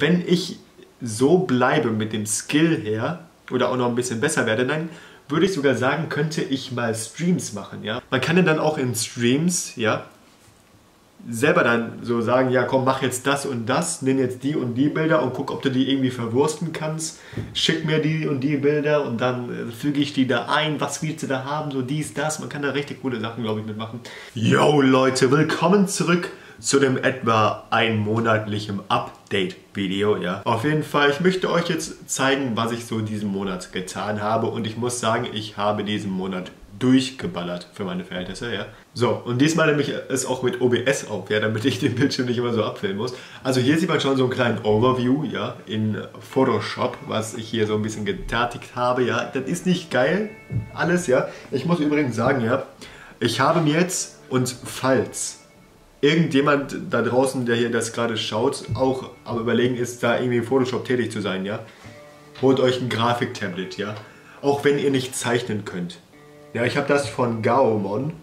wenn ich so bleibe mit dem Skill her oder auch noch ein bisschen besser werde, dann würde ich sogar sagen, könnte ich mal Streams machen, ja. Man kann ja dann auch in Streams, ja, selber dann so sagen, ja komm, mach jetzt das und das, nimm jetzt die und die Bilder und guck, ob du die irgendwie verwursten kannst, schick mir die und die Bilder und dann füge ich die da ein, was willst du da haben, so dies, das, man kann da richtig coole Sachen, glaube ich, mitmachen. Yo Leute, willkommen zurück zu dem etwa einmonatlichen Update-Video, ja. Auf jeden Fall, ich möchte euch jetzt zeigen, was ich so diesen Monat getan habe und ich muss sagen, ich habe diesen Monat durchgeballert für meine Verhältnisse, ja. So, und diesmal nehme ich es auch mit OBS auf, ja, damit ich den Bildschirm nicht immer so abfilmen muss. Also hier sieht man schon so einen kleinen Overview, ja, in Photoshop, was ich hier so ein bisschen getätigt habe, ja. Das ist nicht geil, alles, ja. Ich muss übrigens sagen, ja, ich habe mir jetzt, und falls irgendjemand da draußen, der hier das gerade schaut, auch am Überlegen ist, da irgendwie in Photoshop tätig zu sein, ja, holt euch ein Grafiktablet, ja, auch wenn ihr nicht zeichnen könnt. Ja, ich habe das von Gaomon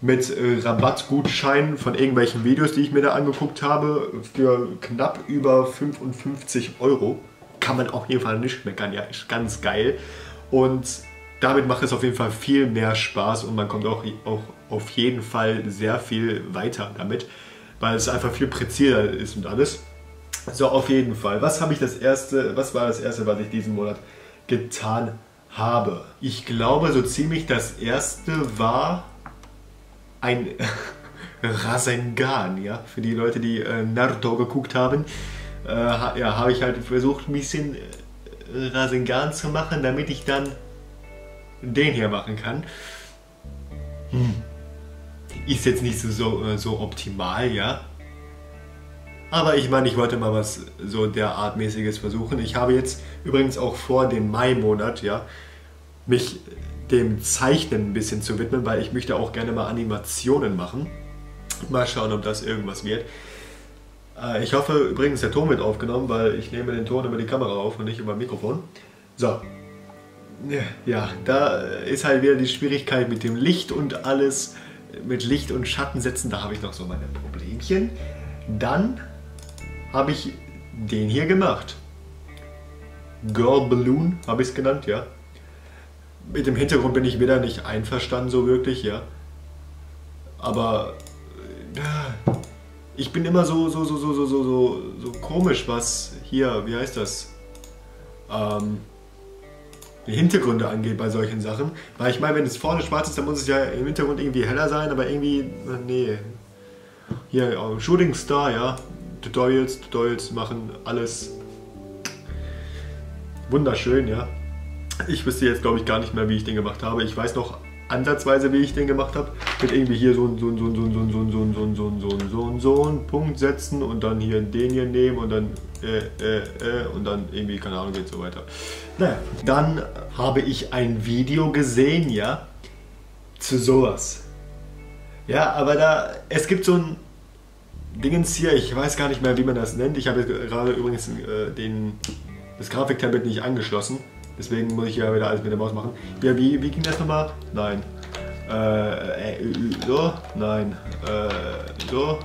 mit Rabattgutscheinen von irgendwelchen Videos, die ich mir da angeguckt habe, für knapp über 55 €. Kann man auf jeden Fall nicht meckern, ja, ist ganz geil. Und damit macht es auf jeden Fall viel mehr Spaß und man kommt auch auf jeden Fall sehr viel weiter damit, weil es einfach viel präziser ist und alles. So, auf jeden Fall. Was war das Erste, was ich diesen Monat getan habe? Ich glaube, so ziemlich das Erste war ein Rasengan, ja, für die Leute, die Naruto geguckt haben. Ja, habe ich halt versucht, ein bisschen Rasengan zu machen, damit ich dann den hier machen kann. Ist jetzt nicht so optimal, ja. Aber ich meine, ich wollte mal was so derartmäßiges versuchen. Ich habe jetzt übrigens auch vor, den Mai-Monat, ja, mich dem Zeichnen ein bisschen zu widmen, weil ich möchte auch gerne mal Animationen machen. Mal schauen, ob das irgendwas wird. Ich hoffe übrigens, der Ton wird aufgenommen, weil ich nehme den Ton über die Kamera auf und nicht über das Mikrofon. So. Ja, da ist halt wieder die Schwierigkeit mit dem Licht und alles, mit Licht und Schatten setzen, da habe ich noch so meine Problemchen. Dann habe ich den hier gemacht. Girl Balloon habe ich es genannt, ja. Mit dem Hintergrund bin ich wieder nicht einverstanden, so wirklich, ja. Aber ich bin immer so komisch, was hier, wie heißt das? Die Hintergründe angeht bei solchen Sachen. Weil ich meine, wenn es vorne schwarz ist, dann muss es ja im Hintergrund irgendwie heller sein, aber irgendwie, nee. Hier, Shooting Star, ja. Tutorials machen, alles. Wunderschön, ja. Ich wüsste jetzt, glaube ich, gar nicht mehr, wie ich den gemacht habe. Ich weiß noch ansatzweise, wie ich den gemacht habe. Mit irgendwie hier so einen Punkt setzen und dann hier den hier nehmen und dann und dann irgendwie, keine Ahnung, geht so weiter. Naja, dann habe ich ein Video gesehen, ja, zu sowas. Ja, aber da, es gibt so ein Dingens hier, ich weiß gar nicht mehr, wie man das nennt. Ich habe jetzt gerade übrigens das Grafiktablet nicht angeschlossen. Deswegen muss ich ja wieder alles mit der Maus machen. Ja, wie ging das nochmal? Nein. So? Nein. So?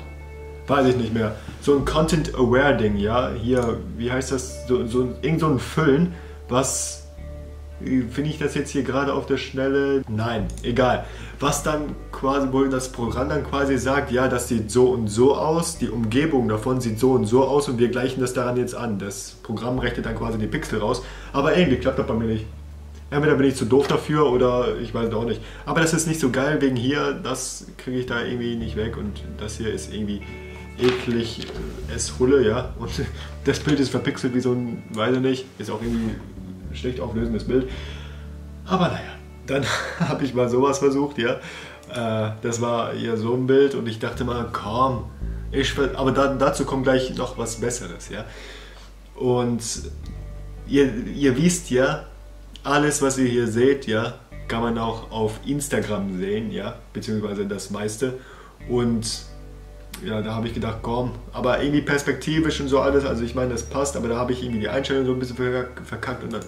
Weiß ich nicht mehr. So ein Content-Aware-Ding, ja. Hier, wie heißt das? Irgend so ein Füllen. Was, finde ich das jetzt hier gerade auf der Schnelle? Nein, egal. Was dann quasi, wo das Programm dann quasi sagt, ja, das sieht so und so aus, die Umgebung davon sieht so und so aus und wir gleichen das daran jetzt an. Das Programm rechnet dann quasi die Pixel raus, aber irgendwie klappt das bei mir nicht. Entweder bin ich zu doof dafür oder ich weiß es auch nicht. Aber das ist nicht so geil, wegen hier, das kriege ich da irgendwie nicht weg und das hier ist irgendwie eklig, es Hulle, ja. Und das Bild ist verpixelt wie so ein, weiß ich nicht, ist auch irgendwie schlecht auflösendes Bild. Aber naja, dann habe ich mal sowas versucht, ja. Das war ja so ein Bild und ich dachte mal, komm, aber dazu kommt gleich noch was Besseres, ja. Und ihr wisst ja, alles, was ihr hier seht, ja, kann man auch auf Instagram sehen, ja, beziehungsweise das meiste. Und ja, da habe ich gedacht, komm, aber irgendwie perspektivisch und so alles, also ich meine, das passt, aber da habe ich irgendwie die Einstellung so ein bisschen verkackt und dann,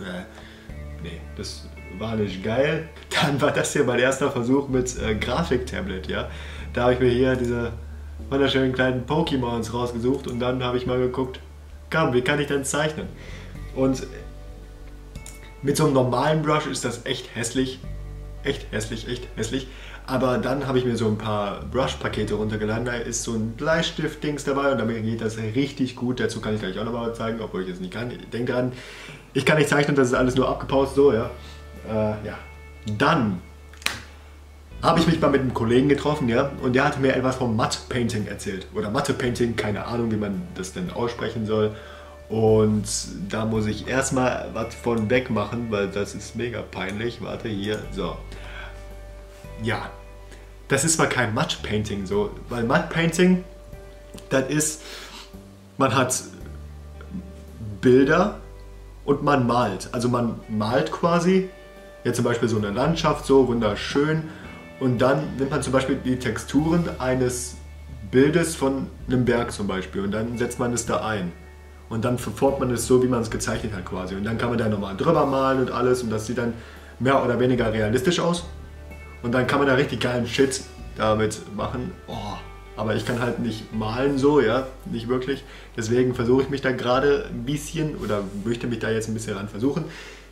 nee, das war nicht geil. Dann war das hier mein erster Versuch mit Grafiktablet, ja. Da habe ich mir hier diese wunderschönen kleinen Pokémons rausgesucht und dann habe ich mal geguckt, komm, wie kann ich denn zeichnen? Und mit so einem normalen Brush ist das echt hässlich. Echt hässlich, echt hässlich. Aber dann habe ich mir so ein paar Brush-Pakete runtergeladen. Da ist so ein Bleistift-Dings dabei und damit geht das richtig gut. Dazu kann ich gleich auch nochmal was zeigen, obwohl ich jetzt nicht kann. Denk dran, ich kann nicht zeichnen, das ist alles nur abgepaust, so, ja. Ja. Dann habe ich mich mal mit einem Kollegen getroffen, ja, und der hat mir etwas vom Matte Painting erzählt. Oder Matte Painting, keine Ahnung, wie man das denn aussprechen soll. Und da muss ich erstmal was von weg machen, weil das ist mega peinlich. Warte, hier, so. Ja, das ist zwar kein Matte Painting so, weil Matte Painting, das ist, man hat Bilder und man malt. Also man malt quasi, jetzt zum Beispiel so eine Landschaft, so wunderschön. Und dann nimmt man zum Beispiel die Texturen eines Bildes von einem Berg zum Beispiel und dann setzt man es da ein. Und dann verformt man es so, wie man es gezeichnet hat quasi. Und dann kann man da nochmal drüber malen und alles und das sieht dann mehr oder weniger realistisch aus. Und dann kann man da richtig geilen Shit damit machen. Oh, aber ich kann halt nicht malen so, ja, nicht wirklich. Deswegen versuche ich mich da gerade ein bisschen oder möchte mich da jetzt ein bisschen ran versuchen.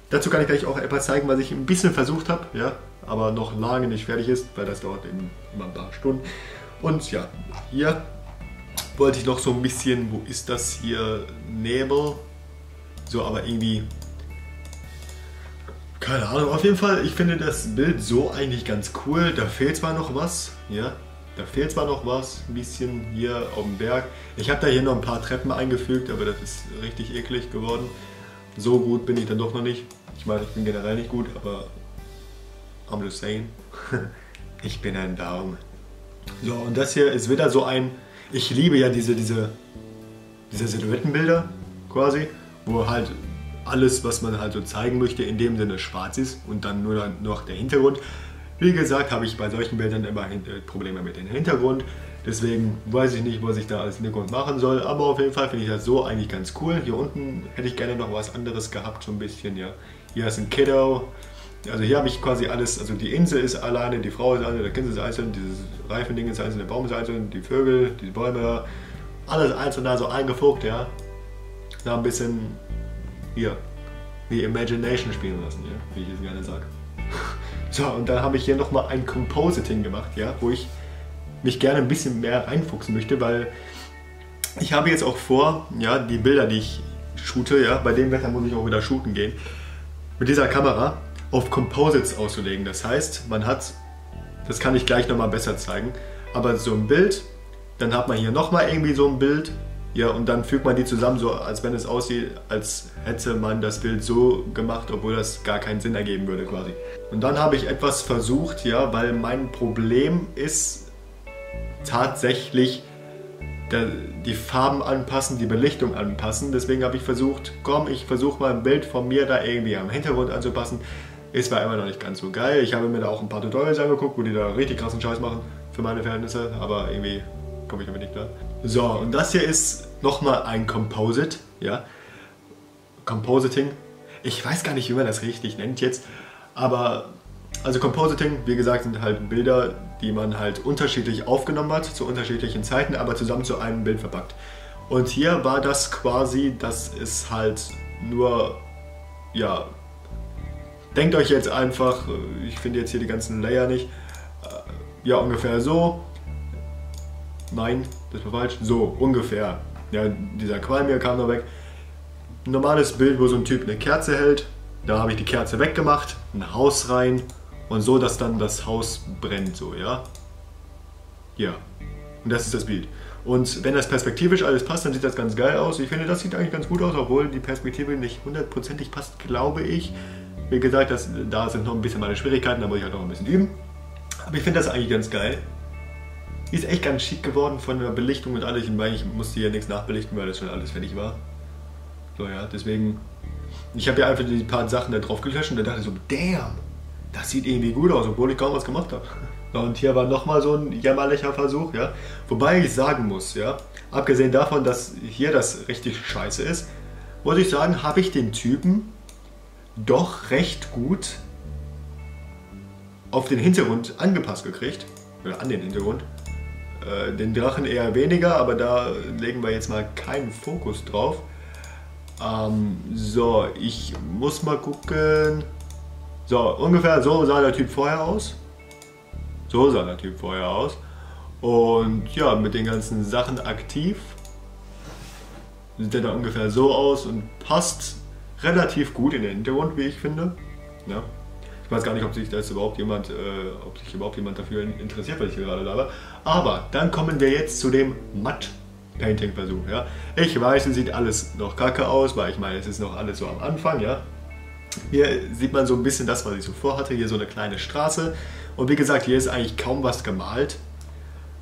Dazu kann ich gleich auch etwas zeigen, was ich ein bisschen versucht habe, ja, aber noch lange nicht fertig ist, weil das dauert eben immer ein paar Stunden. Und ja, hier wollte ich noch so ein bisschen, wo ist das hier, Nebel, so, aber irgendwie, keine Ahnung, auf jeden Fall, ich finde das Bild so eigentlich ganz cool, da fehlt zwar noch was, ja, da fehlt zwar noch was, ein bisschen hier auf dem Berg, ich habe da hier noch ein paar Treppen eingefügt, aber das ist richtig eklig geworden, so gut bin ich dann doch noch nicht, ich meine, ich bin generell nicht gut, aber I'm just saying, ich bin ein Daumen. So, und das hier ist wieder so ein, ich liebe ja diese Silhouettenbilder quasi, wo halt alles, was man halt so zeigen möchte, in dem Sinne schwarz ist und dann nur noch der Hintergrund. Wie gesagt, habe ich bei solchen Bildern immer Probleme mit dem Hintergrund, deswegen weiß ich nicht, was ich da als Hintergrund machen soll, aber auf jeden Fall finde ich das so eigentlich ganz cool. Hier unten hätte ich gerne noch was anderes gehabt, so ein bisschen, ja. Hier ist ein Kiddo, also hier habe ich quasi alles, also die Insel ist alleine, die Frau ist alleine, der Kind ist einzeln, dieses Reifending ist einzeln, der Baum ist einzeln, die Vögel, die Bäume, alles einzeln da so eingefuckt, ja. Da ein bisschen, hier, die Imagination spielen lassen, ja, wie ich es gerne sage. So, und dann habe ich hier nochmal ein Compositing gemacht, ja, wo ich mich gerne ein bisschen mehr reinfuchsen möchte, weil ich habe jetzt auch vor, ja, die Bilder, die ich shoote, ja, bei dem Wetter muss ich auch wieder shooten gehen, mit dieser Kamera auf Composites auszulegen. Das heißt, man hat, das kann ich gleich nochmal besser zeigen, aber so ein Bild, dann hat man hier nochmal irgendwie so ein Bild, ja, und dann fügt man die zusammen, so als wenn es aussieht, als hätte man das Bild so gemacht, obwohl das gar keinen Sinn ergeben würde quasi. Und dann habe ich etwas versucht, ja, weil mein Problem ist tatsächlich die Farben anpassen, die Belichtung anpassen. Deswegen habe ich versucht, komm, ich versuche mal ein Bild von mir da irgendwie am Hintergrund anzupassen. Es war immer noch nicht ganz so geil. Ich habe mir da auch ein paar Tutorials angeguckt, wo die da richtig krassen Scheiß machen für meine Verhältnisse, aber irgendwie komme ich damit nicht klar. So, und das hier ist nochmal ein Composite, ja, Compositing, ich weiß gar nicht, wie man das richtig nennt jetzt, aber, also Compositing, wie gesagt, sind halt Bilder, die man halt unterschiedlich aufgenommen hat, zu unterschiedlichen Zeiten, aber zusammen zu einem Bild verpackt. Und hier war das quasi, dass es halt nur, ja, denkt euch jetzt einfach, ich finde jetzt hier die ganzen Layer nicht, ja, ungefähr so. Nein, das war falsch. So, ungefähr. Ja, dieser Qualm hier kam noch weg. Ein normales Bild, wo so ein Typ eine Kerze hält. Da habe ich die Kerze weggemacht, ein Haus rein und so, dass dann das Haus brennt, so, ja. Ja. Und das ist das Bild. Und wenn das perspektivisch alles passt, dann sieht das ganz geil aus. Ich finde, das sieht eigentlich ganz gut aus, obwohl die Perspektive nicht hundertprozentig passt, glaube ich. Wie gesagt, da sind noch ein bisschen meine Schwierigkeiten, da muss ich halt noch ein bisschen üben. Aber ich finde das eigentlich ganz geil. Die ist echt ganz schick geworden von der Belichtung und alles. Ich meine, ich musste hier nichts nachbelichten, weil das schon alles fertig war. So, ja, deswegen. Ich habe ja einfach die paar Sachen da drauf gelöscht und dann dachte ich so, damn, das sieht irgendwie gut aus, obwohl ich kaum was gemacht habe. Und hier war nochmal so ein jämmerlicher Versuch, ja. Wobei ich sagen muss, ja, abgesehen davon, dass hier das richtig scheiße ist, muss ich sagen, habe ich den Typen doch recht gut auf den Hintergrund angepasst gekriegt. Oder an den Hintergrund. Den Drachen eher weniger, aber da legen wir jetzt mal keinen Fokus drauf. So, ich muss mal gucken. So, ungefähr so sah der Typ vorher aus. So sah der Typ vorher aus. Und ja, mit den ganzen Sachen aktiv sieht der da ungefähr so aus und passt relativ gut in den Hintergrund, wie ich finde. Ja. Ich weiß gar nicht, ob sich da überhaupt jemand, dafür interessiert, was ich hier gerade laber. Aber dann kommen wir jetzt zu dem Matte Painting Versuch. Ja. Ich weiß, es sieht alles noch kacke aus, weil ich meine, es ist noch alles so am Anfang. Ja. Hier sieht man so ein bisschen das, was ich so vorhatte. Hier so eine kleine Straße. Und wie gesagt, hier ist eigentlich kaum was gemalt.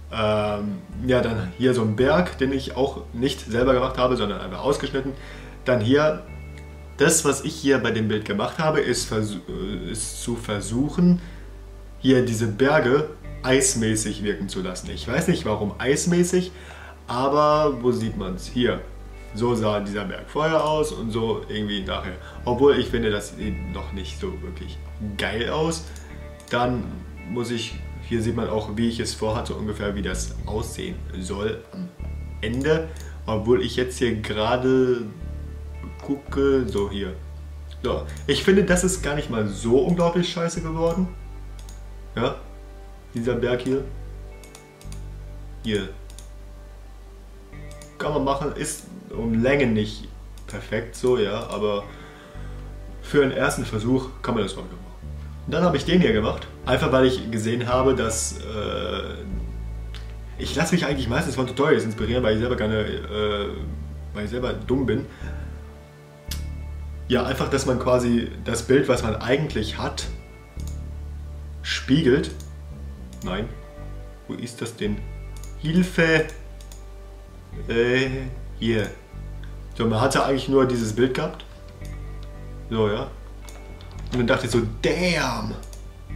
Ja, dann hier so ein Berg, den ich auch nicht selber gemacht habe, sondern einfach ausgeschnitten. Dann hier. Das, was ich hier bei dem Bild gemacht habe, ist zu versuchen, hier diese Berge eismäßig wirken zu lassen. Ich weiß nicht, warum eismäßig, aber wo sieht man es? Hier. So sah dieser Berg vorher aus und so irgendwie nachher. Obwohl ich finde, das sieht noch nicht so wirklich geil aus. Dann muss ich, hier sieht man auch, wie ich es vorhatte, ungefähr wie das aussehen soll am Ende. Obwohl ich jetzt hier gerade gucke, so hier. So, ich finde, das ist gar nicht mal so unglaublich scheiße geworden. Ja, dieser Berg hier. Hier. Kann man machen, ist um Länge nicht perfekt so, ja, aber für einen ersten Versuch kann man das auch machen. Und dann habe ich den hier gemacht, einfach weil ich gesehen habe, dass ich lasse mich eigentlich meistens von Tutorials inspirieren, weil ich selber keine, weil ich selber dumm bin. Ja, einfach, dass man quasi das Bild, was man eigentlich hat, spiegelt. Nein. Wo ist das denn? Hilfe! Hier. So, man hatte eigentlich nur dieses Bild gehabt. So, ja. Und dann dachte ich so, damn!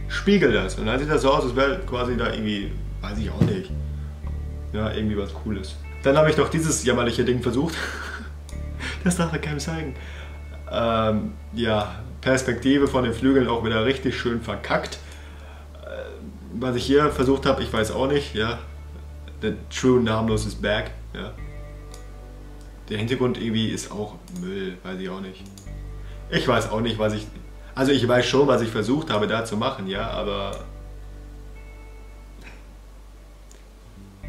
Spiegel das. Und dann sieht das so aus, als wäre quasi da irgendwie, weiß ich auch nicht. Ja, irgendwie was Cooles. Dann habe ich noch dieses jämmerliche Ding versucht. Das darf man keinem zeigen. Ja, Perspektive von den Flügeln auch wieder richtig schön verkackt. Was ich hier versucht habe, ich weiß auch nicht, ja. The true Nameless is back, ja. Der Hintergrund irgendwie ist auch Müll, weiß ich auch nicht. Ich weiß auch nicht, was ich... Also ich weiß schon, was ich versucht habe da zu machen, ja, aber...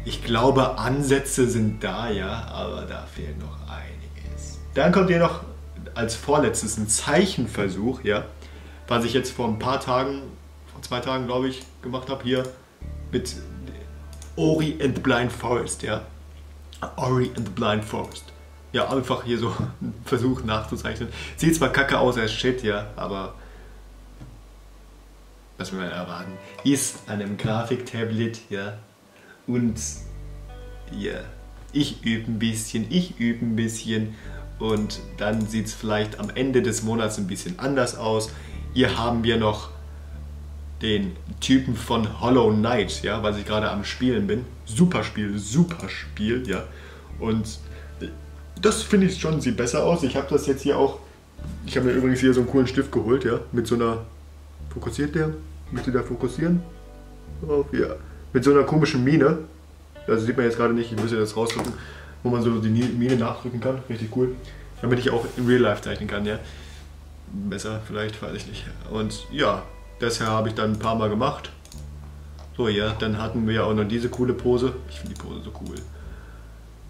Ich glaube, Ansätze sind da, ja, aber da fehlt noch einiges. Dann kommt hier noch... als vorletztes ein Zeichenversuch, ja, was ich jetzt vor ein paar Tagen, vor 2 Tagen glaube ich, gemacht habe, hier mit Ori and the Blind Forest, ja. Ori and the Blind Forest. Ja, einfach hier so einen Versuch nachzuzeichnen. Sieht zwar kacke aus, als Shit, ja, aber was wir mal erwarten, ist an einem Grafiktablet, ja, und ja, ich übe ein bisschen, und dann sieht es vielleicht am Ende des Monats ein bisschen anders aus. Hier haben wir noch den Typen von Hollow Knight, ja, was ich gerade am Spielen bin. Super Spiel, ja. Und das finde ich schon, sieht besser aus. Ich habe das jetzt hier auch, ich habe mir übrigens hier so einen coolen Stift geholt, ja, mit so einer, fokussiert der? Müsste der fokussieren? Auf, ja. Mit so einer komischen Mine. Also sieht man jetzt gerade nicht, ich müsste das rausdrücken. Wo man so die Mine nachdrücken kann, richtig cool. Damit ich auch in Real Life zeichnen kann, ja. Besser vielleicht, weiß ich nicht. Und ja, das habe ich dann ein paar Mal gemacht. So, ja, dann hatten wir ja auch noch diese coole Pose. Ich finde die Pose so cool.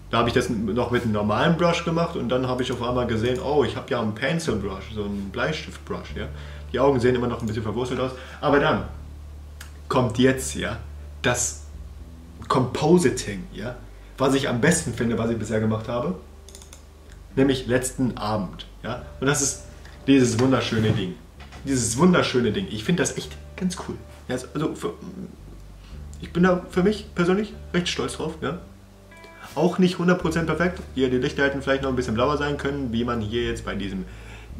Da habe ich das noch mit einem normalen Brush gemacht und dann habe ich auf einmal gesehen, oh, ich habe ja einen Pencil Brush, so einen Bleistift Brush, ja. Die Augen sehen immer noch ein bisschen verwurstelt aus. Aber dann kommt jetzt, ja, das Compositing, ja. Was ich am besten finde, was ich bisher gemacht habe, nämlich letzten Abend. Ja? Und das ist dieses wunderschöne Ding. Dieses wunderschöne Ding. Ich finde das echt ganz cool. Ja, also ich bin da für mich persönlich recht stolz drauf. Ja? Auch nicht 100% perfekt. Hier, die Lichter hätten vielleicht noch ein bisschen blauer sein können, wie man hier jetzt bei diesem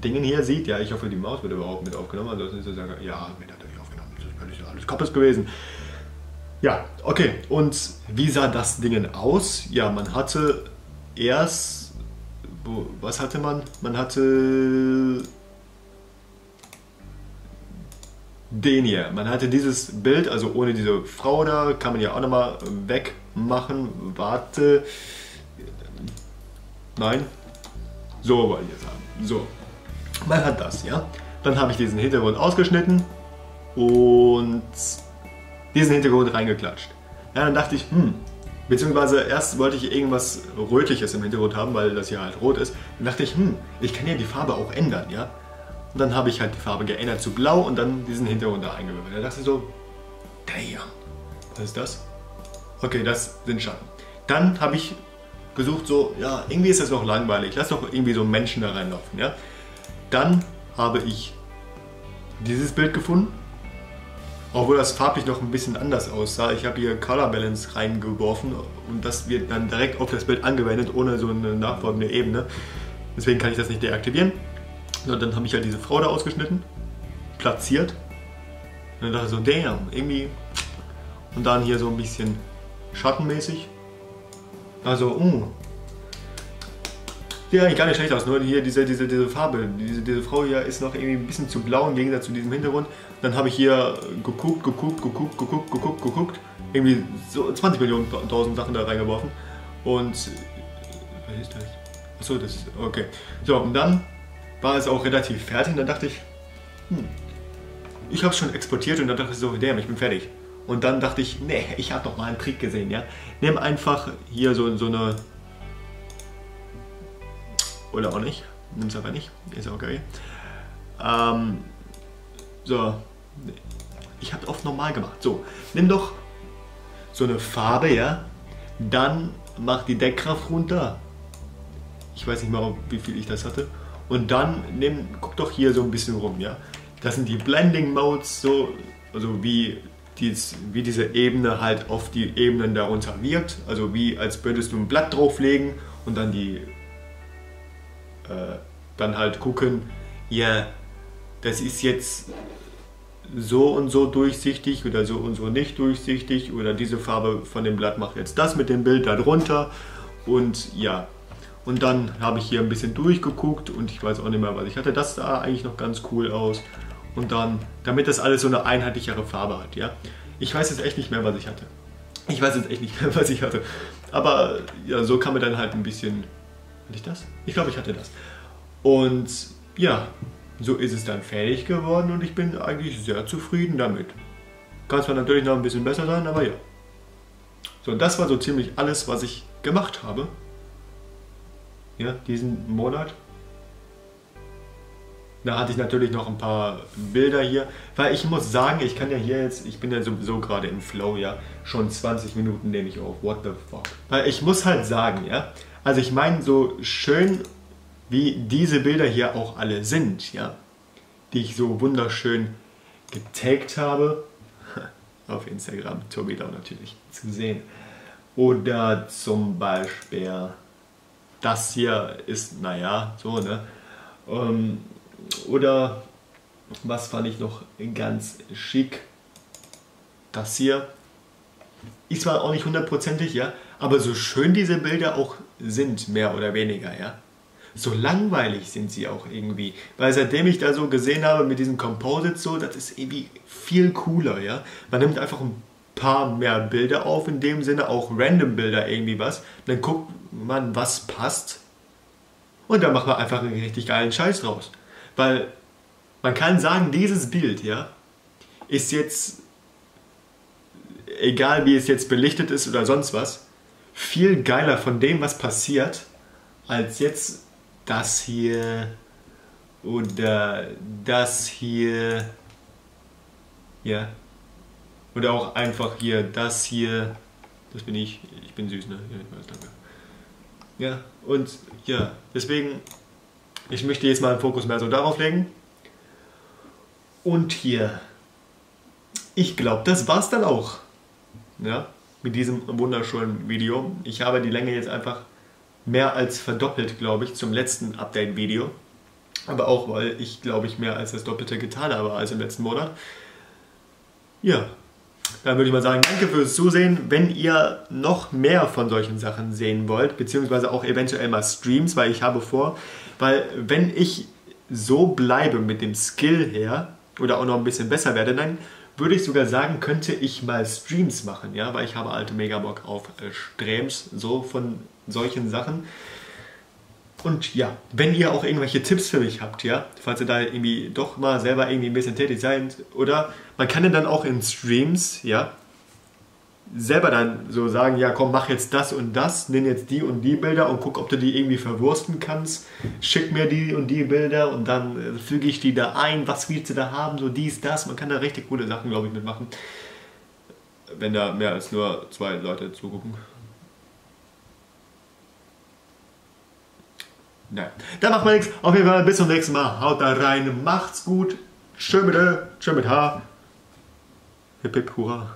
Dingen hier sieht. Ja, ich hoffe, die Maus wird überhaupt mit aufgenommen. Ansonsten ist das ja... Ja, mit hat er aufgenommen. Das ist völlig alles Koppes gewesen. Ja, okay. Und wie sah das Ding aus? Ja, man hatte erst... Was hatte man? Man hatte... Den hier. Man hatte dieses Bild, also ohne diese Frau da, kann man ja auch nochmal wegmachen. Warte. Nein. So wollte ich das haben. So, man hat das, ja. Dann habe ich diesen Hintergrund ausgeschnitten und diesen Hintergrund reingeklatscht. Ja, dann dachte ich, beziehungsweise erst wollte ich irgendwas Rötliches im Hintergrund haben, weil das hier halt rot ist. Dann dachte ich, ich kann ja die Farbe auch ändern, ja. Und dann habe ich halt die Farbe geändert zu blau und dann diesen Hintergrund da eingewirkt. Da dachte ich so, damn, was ist das? Okay, das sind Schatten. Dann habe ich gesucht so, ja, irgendwie ist das noch langweilig, lass doch irgendwie so Menschen da reinlaufen, ja. Dann habe ich dieses Bild gefunden, obwohl das farblich noch ein bisschen anders aussah. Ich habe hier Color Balance reingeworfen und das wird dann direkt auf das Bild angewendet, ohne so eine nachfolgende Ebene. Deswegen kann ich das nicht deaktivieren. Und dann habe ich halt diese Frau da ausgeschnitten, platziert. Und dann dachte ich so, damn, irgendwie. Und dann hier so ein bisschen schattenmäßig. Also, sieht eigentlich gar nicht schlecht aus, nur hier diese Farbe, diese Frau hier ist noch irgendwie ein bisschen zu blau im Gegensatz zu diesem Hintergrund. Dann habe ich hier geguckt, irgendwie so 20 Millionen tausend Sachen da reingeworfen. Und, was ist das? Achso, das ist, okay. So, und dann war es auch relativ fertig und dann dachte ich, ich habe es schon exportiert und dann dachte ich so, damn, ich bin fertig. Und dann dachte ich, nee, ich habe doch mal einen Trick gesehen, ja. Nimm einfach hier so eine, oder auch nicht, nimm's einfach nicht, ist okay. So, ich habe oft normal gemacht. So, nimm doch so eine Farbe, ja, dann mach die Deckkraft runter. Ich weiß nicht mal, wie viel ich das hatte. Und dann guck doch hier so ein bisschen rum, ja. Das sind die Blending Modes, so, also wie diese Ebene halt auf die Ebenen darunter wirkt. Also wie als würdest du ein Blatt drauflegen und dann dann halt gucken, ja, das ist jetzt so und so durchsichtig oder so und so nicht durchsichtig oder diese Farbe von dem Blatt macht jetzt das mit dem Bild darunter und ja. Und dann habe ich hier ein bisschen durchgeguckt und ich weiß auch nicht mehr, was ich hatte. Das sah eigentlich noch ganz cool aus. Und dann, damit das alles so eine einheitlichere Farbe hat, ja. Ich weiß jetzt echt nicht mehr, was ich hatte. Aber ja, so kann man dann halt ein bisschen... Hatte ich das? Ich glaube, ich hatte das. Und ja, so ist es dann fertig geworden und ich bin eigentlich sehr zufrieden damit. Kann zwar natürlich noch ein bisschen besser sein, aber ja. So, und das war so ziemlich alles, was ich gemacht habe. Ja, diesen Monat. Da hatte ich natürlich noch ein paar Bilder hier, weil ich muss sagen, ich kann ja hier jetzt, ich bin ja sowieso gerade im Flow, ja, schon 20 Minuten nehme ich auf, what the fuck. Weil ich muss halt sagen, ja, also ich meine, so schön wie diese Bilder hier auch alle sind, ja, die ich so wunderschön getaggt habe, auf Instagram, Tobilau natürlich, zu sehen. Oder zum Beispiel, das hier ist, naja, so, ne, oder was fand ich noch ganz schick, das hier ist zwar auch nicht hundertprozentig, ja, aber so schön diese Bilder auch sind, mehr oder weniger, ja, so langweilig sind sie auch irgendwie, weil seitdem ich da so gesehen habe mit diesem Composite so, das ist irgendwie viel cooler, ja, man nimmt einfach ein paar mehr Bilder auf, in dem Sinne auch random Bilder irgendwie was, dann guckt man, was passt und dann macht man einfach einen richtig geilen Scheiß draus. Weil man kann sagen, dieses Bild, ja, ist jetzt, egal wie es jetzt belichtet ist oder sonst was, viel geiler von dem, was passiert, als jetzt das hier oder das hier, ja, oder auch einfach hier, das hier, das bin ich bin süß, ne, ja, ich weiß, danke. Ja, und ja, deswegen... Ich möchte jetzt mal den Fokus mehr so darauf legen. Und hier. Ich glaube, das war's dann auch. Ja, mit diesem wunderschönen Video. Ich habe die Länge jetzt einfach mehr als verdoppelt, glaube ich, zum letzten Update-Video. Aber auch, weil ich, glaube ich, mehr als das Doppelte getan habe als im letzten Monat. Ja, dann würde ich mal sagen, danke fürs Zusehen. Wenn ihr noch mehr von solchen Sachen sehen wollt, beziehungsweise auch eventuell mal Streams, weil ich habe vor... Weil wenn ich so bleibe mit dem Skill her oder auch noch ein bisschen besser werde, dann würde ich sogar sagen, könnte ich mal Streams machen, ja, weil ich habe mega Bock auf Streams, so von solchen Sachen. Und ja, wenn ihr auch irgendwelche Tipps für mich habt, ja, falls ihr da irgendwie doch mal selber irgendwie ein bisschen tätig seid, oder man kann ja dann auch in Streams, ja, selber dann so sagen, ja komm, mach jetzt das und das, nimm jetzt die und die Bilder und guck, ob du die irgendwie verwursten kannst, schick mir die und die Bilder und dann füge ich die da ein, was willst du da haben, so dies, das, man kann da richtig coole Sachen, glaube ich, mitmachen, wenn da mehr als nur 2 Leute zugucken. Nein, da macht man nichts, auf jeden Fall bis zum nächsten Mal, haut da rein, macht's gut, tschö mit H, hip hip hurra.